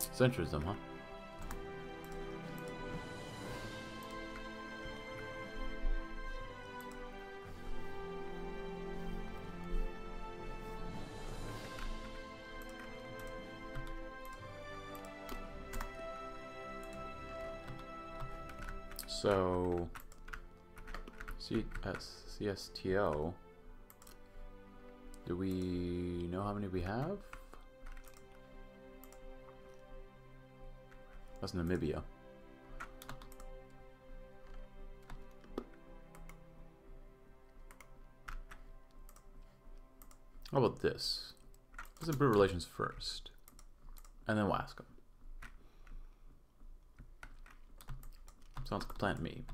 Centrism, huh? So, C S T O, do we know how many we have? That's Namibia. How about this? Let's improve relations first, and then we'll ask them. Sounds like a plan to me.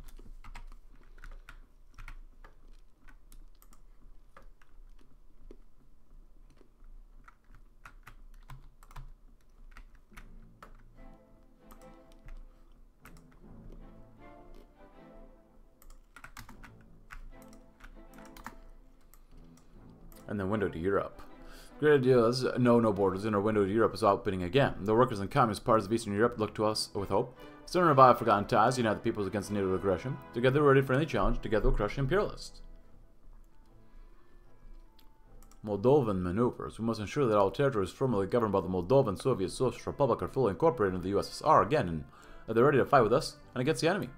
And then window to Europe. Great idea. This is no, no borders, and our window to Europe is opening again. The workers and communist parties of Eastern Europe look to us with hope. Still revive forgotten ties, unite the peoples against native aggression. Together we're ready for any challenge. Together we'll crush imperialists. Moldovan maneuvers. We must ensure that all territories formerly governed by the Moldovan Soviet Socialist Republic are fully incorporated into the U S S R again, and that they're ready to fight with us and against the enemy.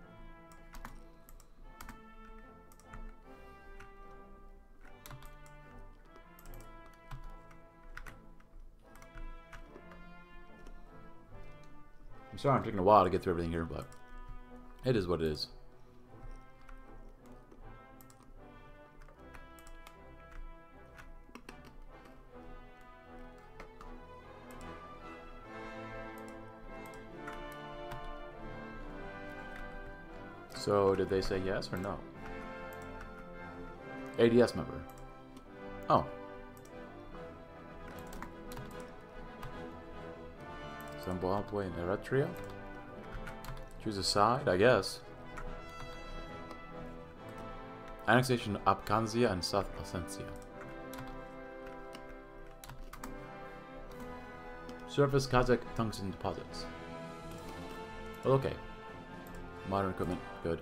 Sorry, I'm taking a while to get through everything here, but it is what it is. So, did they say yes or no? A D S member. Oh. Zimbabwe and Eritrea. Choose a side, I guess. Annexation of Abkhazia and South Ossetia. Surface Kazakh tungsten deposits. Well, okay. Modern equipment, good.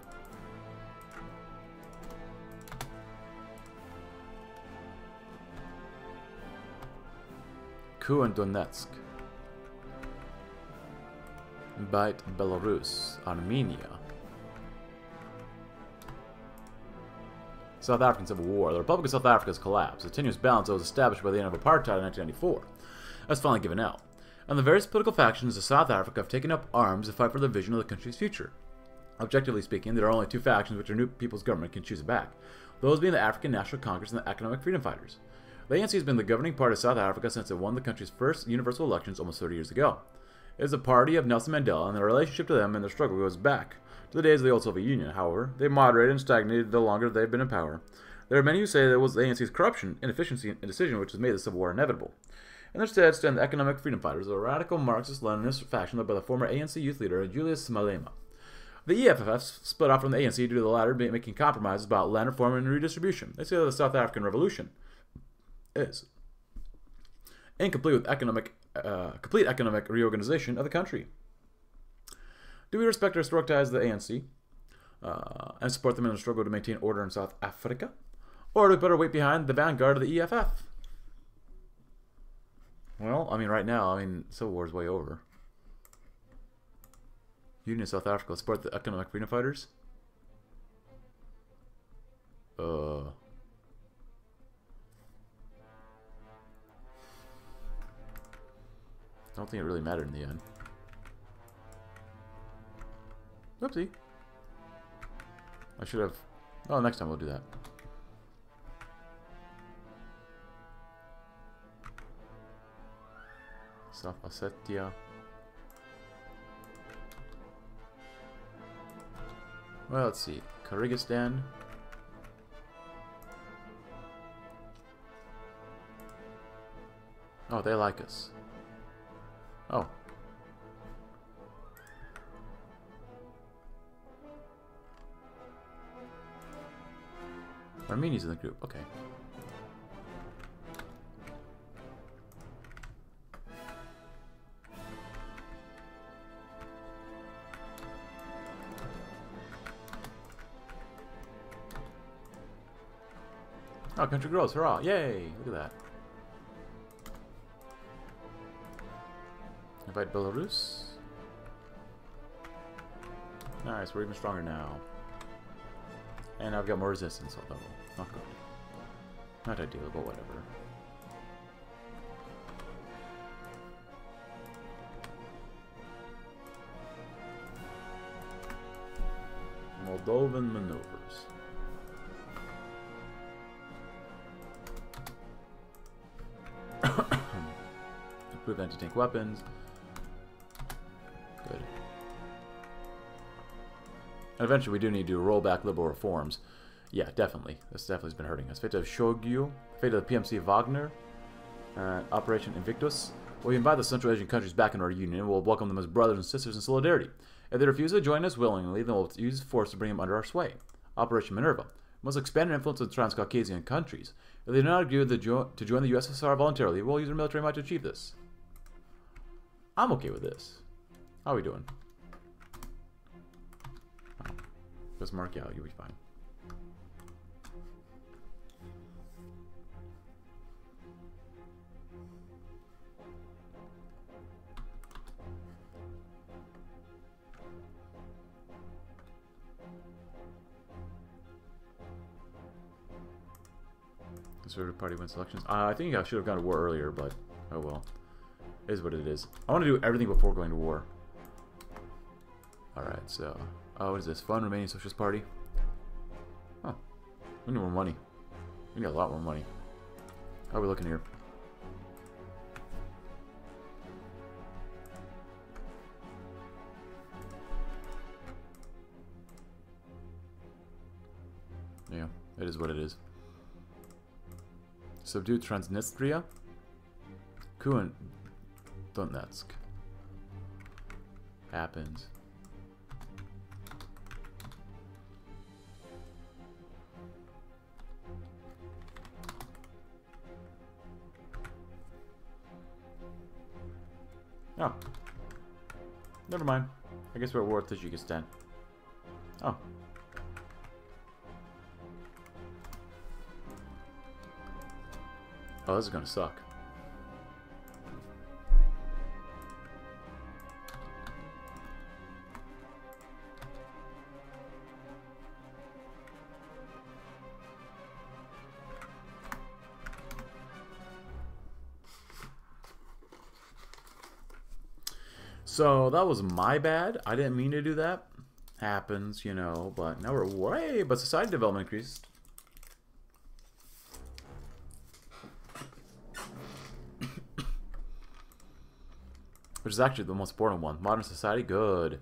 Coup in Donetsk. Invite Belarus, Armenia. South African Civil War. The Republic of South Africa's collapse. The tenuous balance that was established by the end of apartheid in nineteen ninety-four has finally given out, and the various political factions of South Africa have taken up arms to fight for the vision of the country's future. Objectively speaking, there are only two factions which a new people's government can choose back, those being the African National Congress and the Economic Freedom Fighters. The A N C has been the governing party of South Africa since it won the country's first universal elections almost thirty years ago. It is the party of Nelson Mandela, and the relationship to them and their struggle goes back to the days of the old Soviet Union. However, they moderated and stagnated the longer they've been in power. There are many who say that it was the A N C's corruption, inefficiency, and decision which has made the Civil War inevitable. In their stead stand the Economic Freedom Fighters, a radical Marxist-Leninist faction led by the former A N C youth leader Yulia Salazar. The E F F split off from the A N C due to the latter making compromises about land reform and redistribution. They say that the South African Revolution is incomplete with economic Uh, complete economic reorganization of the country. Do we respect our historic ties to the A N C uh, and support them in their struggle to maintain order in South Africa? Or do we better wait behind the vanguard of the E F F? I mean, right now, I mean, Civil War is way over. Union of South Africa support the economic freedom fighters. Uh. I don't think it really mattered in the end. Oopsie. I should have. Oh, next time we'll do that. South Ossetia. Well, let's see. Kyrgyzstan. Oh, they like us. Oh. Armenia's in the group. Okay. Oh, country grows. Hurrah. Yay. Look at that. Invite Belarus. Nice. We're even stronger now. And I've got more resistance on level. Not good. Not ideal, but whatever. Moldovan maneuvers. Improve anti-tank weapons. Good. And eventually we do need to roll back liberal reforms. Yeah, definitely. This definitely has been hurting us. Fate of Shogyu, Fate of the P M C Wagner, uh, Operation Invictus. We invite the Central Asian countries back into our union. We'll welcome them as brothers and sisters in solidarity. If they refuse to join us willingly, then we'll use force to bring them under our sway. Operation Minerva. We must expand our influence in Transcaucasian countries. If they do not agree to join the U S S R voluntarily, we'll use our military might to achieve this. I'm okay with this. How are we doing? Oh, just mark out, you'll be fine. Conservative Party wins elections. Uh, I think I should have gone to war earlier, but oh well. It is what it is. I want to do everything before going to war. Alright, so. Uh, what is this? Fun Romanian Socialist Party? Huh. We need more money. We need a lot more money. How are we looking here? Yeah, it is what it is. Subdue Transnistria. Coup in Donetsk. Happens. Oh. Never mind. I guess we're at war with Tajikistan. Oh. Oh, this is gonna suck. So that was my bad. I didn't mean to do that. Happens, you know, but now we're at war. Hey, but society development increased. Which is actually the most important one. Modern society, good.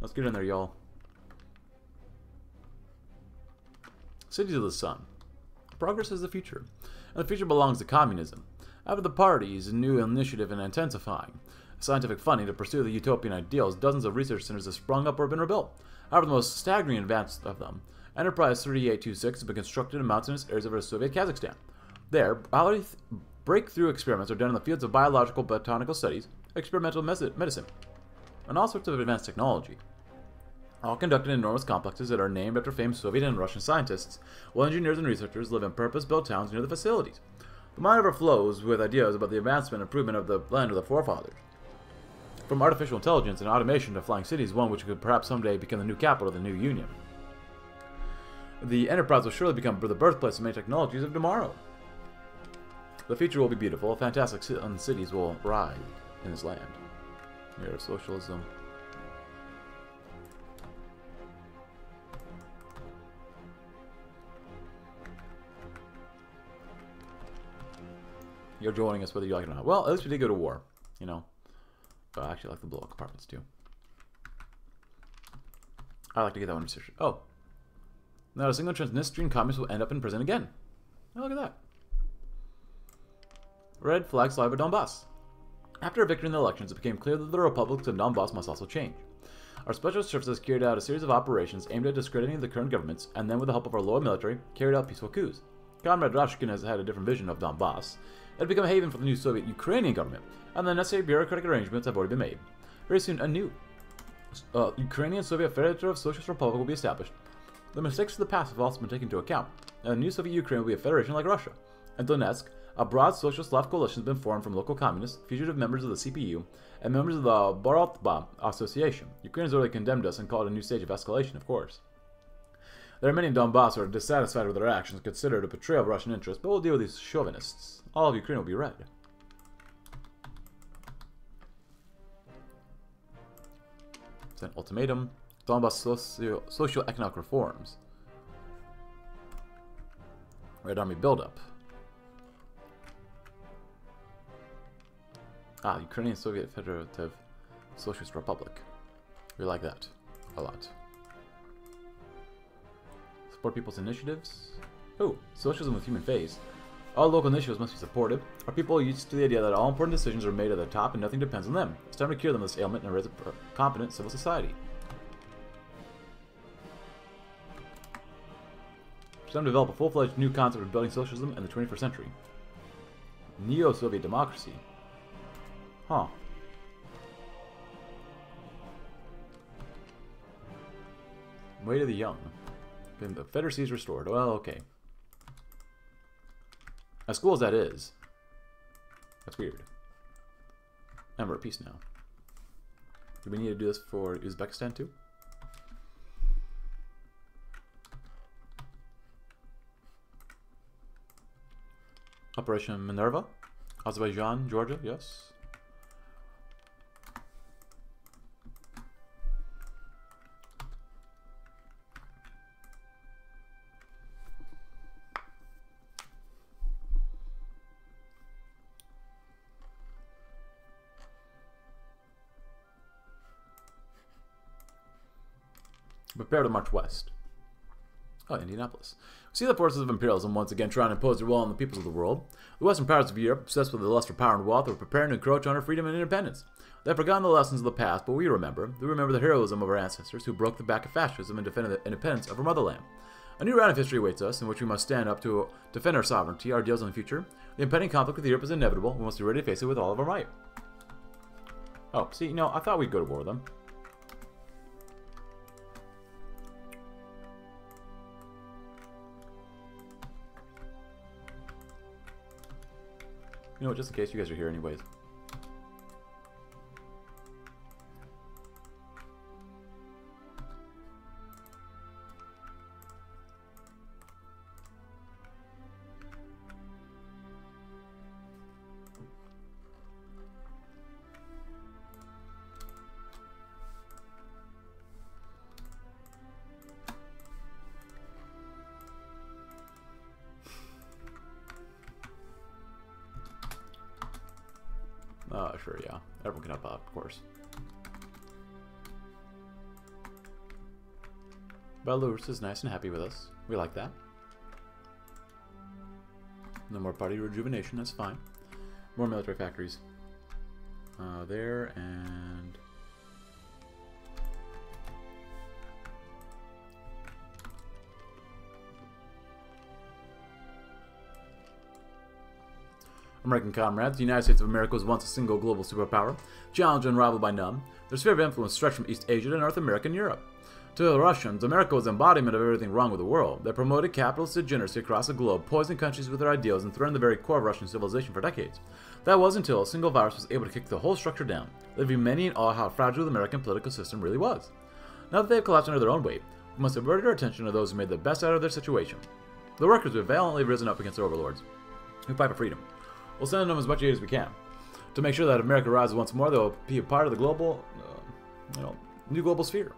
Let's get in there, y'all. Cities of the Sun. Progress is the future. And the future belongs to communism. After the party's new initiative in intensifying scientific funding to pursue the utopian ideals, dozens of research centers have sprung up or been rebuilt. However, the most staggering advance of them, Enterprise thirty-eight twenty-six, has been constructed in mountainous areas of Soviet Kazakhstan. There, breakthrough experiments are done in the fields of biological botanical studies, experimental medicine, and all sorts of advanced technology. all conducted in enormous complexes that are named after famed Soviet and Russian scientists, while engineers and researchers live in purpose-built towns near the facilities. The mind overflows with ideas about the advancement and improvement of the land of the forefathers. From artificial intelligence and automation to flying cities, one which could perhaps someday become the new capital of the new union. The enterprise will surely become the birthplace of many technologies of tomorrow. The future will be beautiful, fantastic cities will rise in this land. Mirror of socialism. You're joining us whether you like it or not. Well, at least we did go to war, you know. Oh, I actually like the blow-up compartments too. I like to get that one research. Oh. Not a single Transnistrian communist will end up in prison again. Oh, look at that. Red flag slide for Donbass. After a victory in the elections, it became clear that the republics of Donbass must also change. Our special services carried out a series of operations aimed at discrediting the current governments, and then with the help of our loyal military, carried out peaceful coups. Comrade Rashkin has had a different vision of Donbass. It had become a haven for the new Soviet Ukrainian government, and the necessary bureaucratic arrangements have already been made. Very soon, a new uh, Ukrainian Soviet Federative Socialist Republic will be established. The mistakes of the past have also been taken into account, and the new Soviet Ukraine will be a federation like Russia. In Donetsk, a broad socialist left coalition has been formed from local communists, fugitive members of the C P U, and members of the Borotba Association. Ukraine has already condemned us and called a new stage of escalation, of course. There are many in Donbass who are dissatisfied with their actions, considered a betrayal of Russian interests, but we'll deal with these chauvinists. All of Ukraine will be red. It's an ultimatum. Donbass socio socio-economic reforms. Red Army buildup. Ah, Ukrainian Soviet Federative Socialist Republic. We like that a lot. Support people's initiatives. Oh, socialism with human face. All local initiatives must be supported. Our people are used to the idea that all important decisions are made at the top and nothing depends on them. It's time to cure them of this ailment and raise a competent civil society. It's time to develop a full-fledged new concept of building socialism in the twenty-first century. Neo-Soviet democracy. Huh. Way to the young. Then the Federacy is restored. Well, okay. As cool as that is, that's weird. And we're at peace now. Do we need to do this for Uzbekistan too? Operation Minerva? Azerbaijan, Georgia, yes. Prepare to march west. Oh, Indianapolis. We see the forces of imperialism once again trying to impose their will on the peoples of the world. The western powers of Europe, obsessed with the lust for power and wealth, are preparing to encroach on our freedom and independence. They have forgotten the lessons of the past, but we remember. We remember the heroism of our ancestors who broke the back of fascism and defended the independence of our motherland. A new round of history awaits us, in which we must stand up to defend our sovereignty, our deals in the future. The impending conflict with Europe is inevitable. We must be ready to face it with all of our might. Oh, see, you know, I thought we'd go to war with them. You know, just in case you guys are here anyways. Uh, sure, yeah. Everyone can help out, of course. Belarus is nice and happy with us. We like that. No more party rejuvenation, that's fine. More military factories. Uh, there, and... American comrades, the United States of America was once a single global superpower, challenged and rivaled by none. Their sphere of influence stretched from East Asia to North America and Europe. To the Russians, America was the embodiment of everything wrong with the world. They promoted capitalist degeneracy across the globe, poisoned countries with their ideals, and threatened the very core of Russian civilization for decades. That was until a single virus was able to kick the whole structure down, leaving many in awe how fragile the American political system really was. Now that they have collapsed under their own weight, we must avert our attention to those who made the best out of their situation. The workers who have valiantly risen up against their overlords, who fight for freedom. We'll send them as much aid as we can. To make sure that if America rises once more, they will be a part of the global, uh, you know, new global sphere.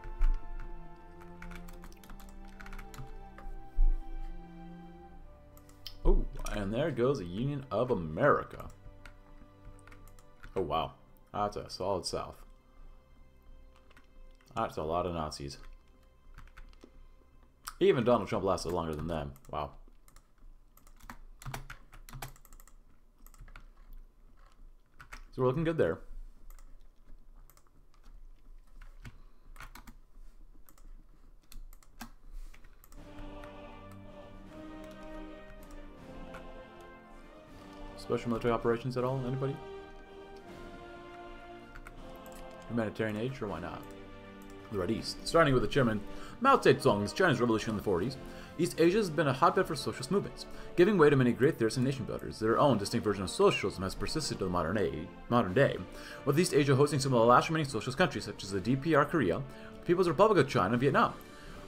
Oh, and there goes the Union of America. Oh, wow. That's a solid South. That's a lot of Nazis. Even Donald Trump lasted longer than them. Wow. So we're looking good there. Special military operations at all? Anybody? Humanitarian aid? Sure, why not? The Red East. Starting with the chairman Mao Zedong's Chinese Revolution in the forties, East Asia has been a hotbed for socialist movements, giving way to many great theorists and nation builders. Their own distinct version of socialism has persisted to the modern, age, modern day, with East Asia hosting some of the last remaining socialist countries such as the D P R Korea, the People's Republic of China, and Vietnam.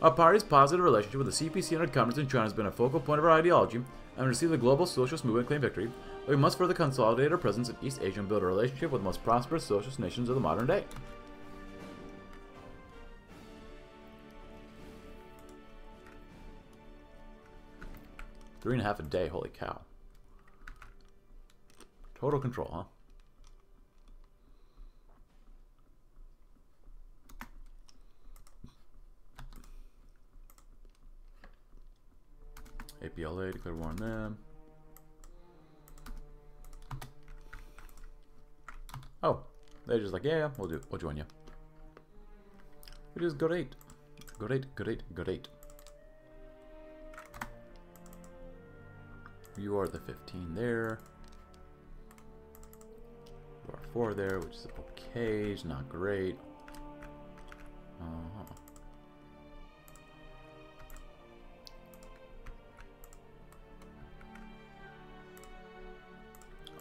Our party's positive relationship with the C P C and our comrades in China has been a focal point of our ideology, and we receive the global socialist movement claim victory, but we must further consolidate our presence in East Asia and build a relationship with the most prosperous socialist nations of the modern day. Three and a half a day, holy cow. Total control, huh? A P L A, declare war on them. Oh, they're just like, yeah, yeah, we'll do, we'll join you. It is great, great, great, great. You are the fifteen there. You are four there, which is okay. It's not great. Uh-huh.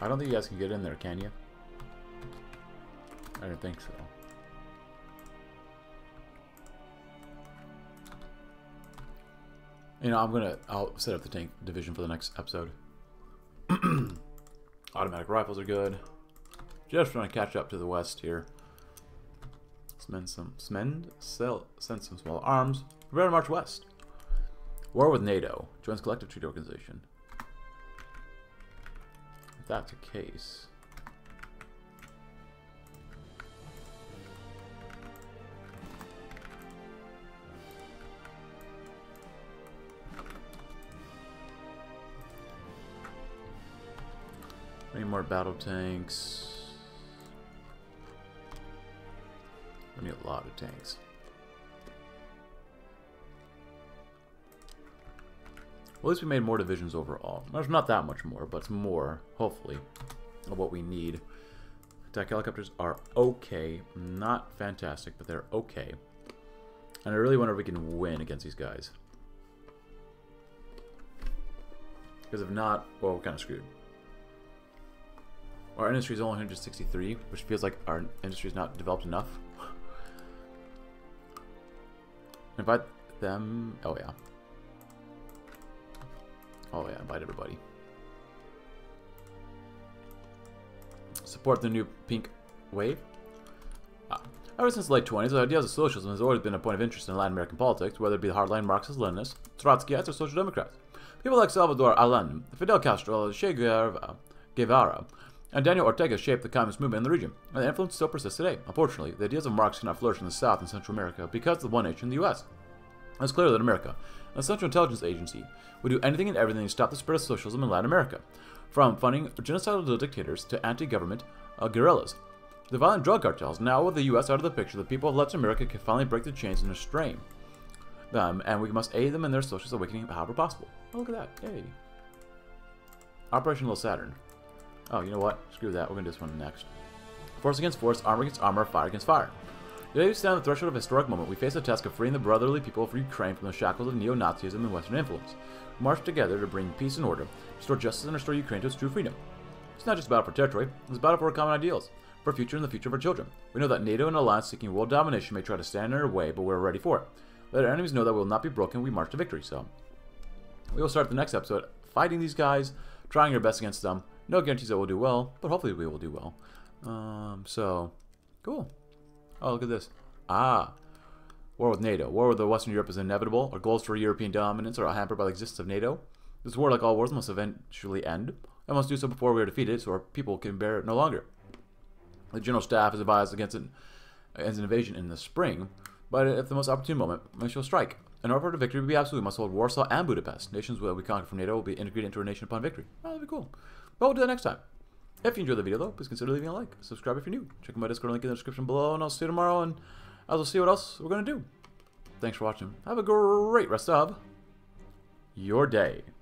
I don't think you guys can get in there, can you? I didn't think so. You know, I'm gonna, I'll set up the tank division for the next episode. Automatic rifles are good. Just trying to catch up to the west here. Spend some, spend, sell, send some small arms. Prepare to march west. War with NATO. Joins collective treaty organization. If that's the case. Any more battle tanks? We need a lot of tanks. Well, at least we made more divisions overall. There's not that much more, but it's more, hopefully, of what we need. Attack helicopters are okay. Not fantastic, but they're okay. And I really wonder if we can win against these guys. Because if not, well, we're kind of screwed. Our industry is only one hundred sixty-three, which feels like our industry is not developed enough. Invite them. Oh, yeah. Oh, yeah. Invite everybody. Support the new pink wave. Ah. Ever since the late twenties, the ideas of socialism has always been a point of interest in Latin American politics, whether it be the hardline Marxist, Leninists, Trotskyites, or Social Democrats. People like Salvador Allende, Fidel Castro, Che Guevara, Guevara, and Daniel Ortega shaped the communist movement in the region, and the influence still persists today. Unfortunately, the ideas of Marx cannot flourish in the South and Central America because of the one nation in the U S It's clear that America, a Central Intelligence Agency, would do anything and everything to stop the spread of socialism in Latin America, from funding genocidal dictators to anti-government uh, guerrillas. The violent drug cartels, now with the U S out of the picture, the people of Latin America can finally break the chains and restrain them, and we must aid them in their socialist awakening however possible. Oh, look at that. Yay. Operation Little Saturn. Oh, you know what? Screw that. We're going to do this one next. Force against force, armor against armor, fire against fire. Today we stand on the threshold of a historic moment. We face the task of freeing the brotherly people of Ukraine from the shackles of neo-Nazism and Western influence. We march together to bring peace and order, restore justice, and restore Ukraine to its true freedom. It's not just a battle for territory, it's a battle for our common ideals, for our future and the future of our children. We know that NATO and alliance seeking world domination may try to stand in our way, but we're ready for it. Let our enemies know that we will not be broken, we march to victory. So, we will start the next episode fighting these guys, trying our best against them. No guarantees that we'll do well, but hopefully we will do well. Um, so, cool. Oh, look at this. Ah. War with NATO. War with the Western Europe is inevitable. Our goals for European dominance are hampered by the existence of NATO. This war, like all wars, must eventually end. And must do so before we are defeated, so our people can bear it no longer. The General Staff is advised against an, against an invasion in the spring, but at the most opportune moment, we shall strike. In order for victory to be absolute, we must hold Warsaw and Budapest. Nations that we conquer from NATO will be integrated into our nation upon victory. Oh, that'd be cool. But we'll do that next time. If you enjoyed the video, though, please consider leaving a like. Subscribe if you're new. Check out my Discord link in the description below, and I'll see you tomorrow, and I'll see what else we're going to do. Thanks for watching. Have a great rest of your day.